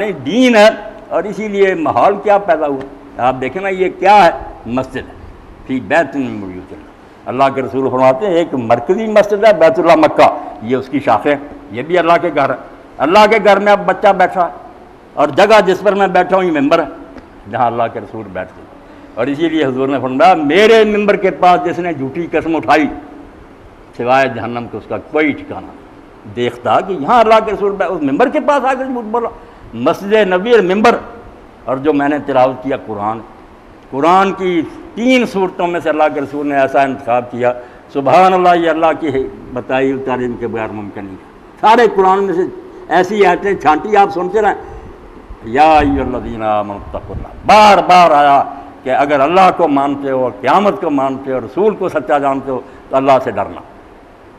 नहीं दीन है और इसीलिए माहौल क्या पैदा हुआ आप देखें ना, ये क्या है, मस्जिद है फी बैतुल मौजूद। अल्लाह के रसूल फरमाते हैं एक मरकज़ी मस्जिद है बैतुल्ला मक्का, ये उसकी शाखें, ये भी अल्लाह के घर है। अल्लाह के घर में अब बच्चा बैठा और जगह जिस पर मैं बैठा हूँ ये मेंबर है जहाँ अल्लाह के रसूल बैठते हैं। और इसीलिए हजूर ने फरमाया मेरे मेंबर के पास जिसने झूठी कसम उठाई सिवाय जहन्नम के उसका कोई ठिकाना। देखता कि यहाँ अल्लाह के रसूल उस मेंबर के पास आकर झूठ बोला, मस्जिद नबी और मेंबर। और जो मैंने तिलावत किया कुरान, कुरान की 3 सूरतों में से अल्लाह के रसूल ने ऐसा इंतखाब किया, सुभान अल्लाह, ये अल्लाह की बताई तारीम के बगैर मुमकिन नहीं। सारे कुरान में से ऐसी आयतें छांटी, आप सुनते रहें। या अय्युहल्लज़ीना आमनू तक़ुल्लाह, बार बार आया कि अगर अल्लाह को मानते हो, क़यामत को मानते हो, रसूल को सच्चा जानते हो तो अल्लाह से डरना।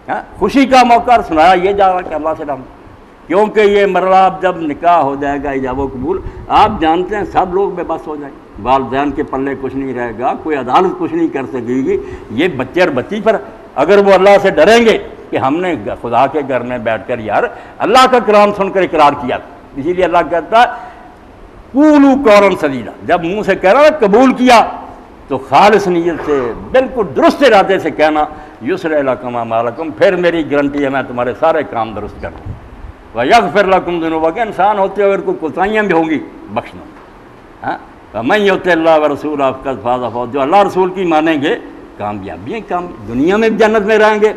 हाँ, खुशी का मौका सुनाया ये जा रहा कि अल्लाह से डरना, क्योंकि ये मरला जब निकाह हो जाएगा इजाबो कबूल, आप जानते हैं सब लोग बेबस हो जाएंगे, वालदैन के पल्ले कुछ नहीं रहेगा, कोई अदालत कुछ नहीं कर सकेगी। ये बच्चे और बच्ची पर अगर वो अल्लाह से डरेंगे कि हमने खुदा के घर में बैठकर यार अल्लाह का कलाम सुनकर इकरार किया। इसीलिए अल्लाह कहता कूलू कौलन सदीदा, जब मुँह से कह रहा कबूल किया तो खालिस नीयत से बिल्कुल दुरुस्त इरादे से कहना, युसर लकुम अमालकुम, फिर मेरी गारंटी है मैं तुम्हारे सारे काम दुरुस्त कर दूँ। यग़फ़िर लकुम ज़ुनूबकुम, इंसान होते हुए अगर कोताहियाँ भी होंगी बख्शना। हाँ, मैं युति अल्लाह व रसूल आपका फाज़ा फौज़, जो अल्लाह रसूल की मानेंगे कामयाबियाँ काम, दुनिया में भी जन्नत में रहेंगे,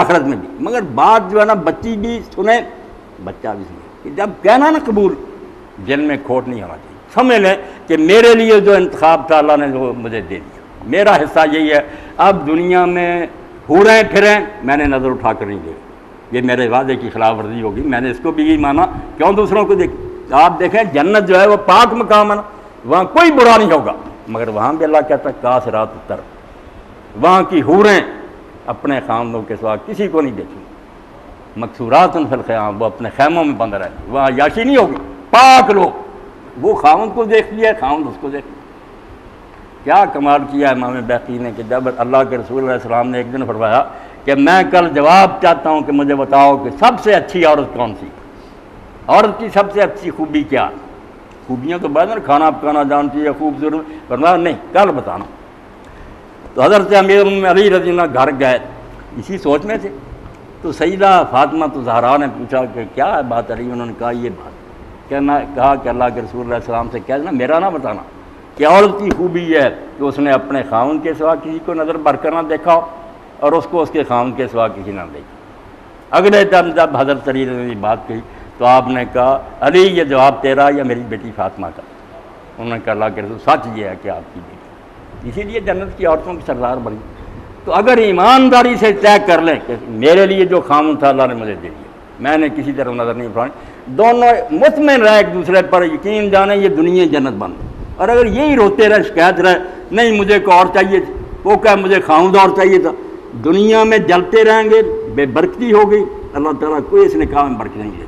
आखिरत में भी। मगर बात जो है ना, बच्ची भी सुने बच्चा भी सुने कि जब कहना ना कबूल, दिल में खोट नहीं होना चाहिए। समझ लें कि मेरे लिए जो इंतखाब था अल्लाह ने जो मुझे दे दिया, मेरा हिस्सा यही है। अब दुनिया में हो रहे फिरें, मैंने नज़र उठा कर नहीं देखी, ये मेरे वादे की खिलाफ वर्जी होगी, मैंने इसको भी यही माना, क्यों दूसरों को देख। आप देखें जन्नत जो है वो पाक मकाम है, वहाँ कोई बुरा नहीं होगा, मगर वहाँ भी अल्लाह कहता है काश रात उतर, वहाँ की हूरें अपने खामदों के सिवा किसी को नहीं देखेंगी, मकसूरात फिल ख़याम, वो अपने खैमों में बंद रहेंगे, वहाँ याशी नहीं होगी। पाक लोग, वो खामद को देख लिया, खामद उसको देख लिया। क्या कमाल किया इमाम बैहक़ी ने कि जब अल्लाह के रसूल अलैहि सलाम ने एक दिन फरमाया कि मैं कल जवाब चाहता हूँ कि मुझे बताओ कि सबसे अच्छी औरत कौन सी, औरत की सबसे अच्छी खूबी क्या। खूबियाँ तो बदन, खाना पकाना जानती है, खूब जरूर फरमाया नहीं कल बताना। तो हज़रत अमीर अली रज़ी अल्लाह घर गए इसी सोच में थे, तो सईदा फातिमा तो ज़हरा ने पूछा कि क्या है बात अली, उन्होंने कहा ये बात, कहना कहा कि अल्लाह के रसूल अलैहि सलाम से कह देना मेरा ना बताना कि औरत की खूबी यह है कि उसने अपने खाउन के सिवा किसी को नज़र भर कर ना देखा और उसको उसके खाउन के सिवा किसी ना देखा। अगले दिन जब हज़रत अली ने बात कही तो आपने कहा अली ये जवाब तेरा या मेरी बेटी फातिमा का। उन्होंने कहा अल्लाह के रसूल सच ये है कि आपकी बेटी, इसीलिए जन्नत की औरतों की सरदार बनी। तो अगर ईमानदारी से तय कर लें कि मेरे लिए जो खाउन था अल्लाह ने मुझे दे दिया, मैंने किसी तरफ नज़र नहीं उठानी, दोनों मुतमिन रहे एक दूसरे पर, यकीन जाने ये दुनिया जन्नत बन। और अगर यही रोते रहे, शिकायत रहे, नहीं मुझे को और चाहिए, वो क्या मुझे खाऊंद और चाहिए था, दुनिया में जलते रहेंगे, बेबरकती हो गई। अल्लाह ताला कोई इस निकाह में बरकत नहीं है।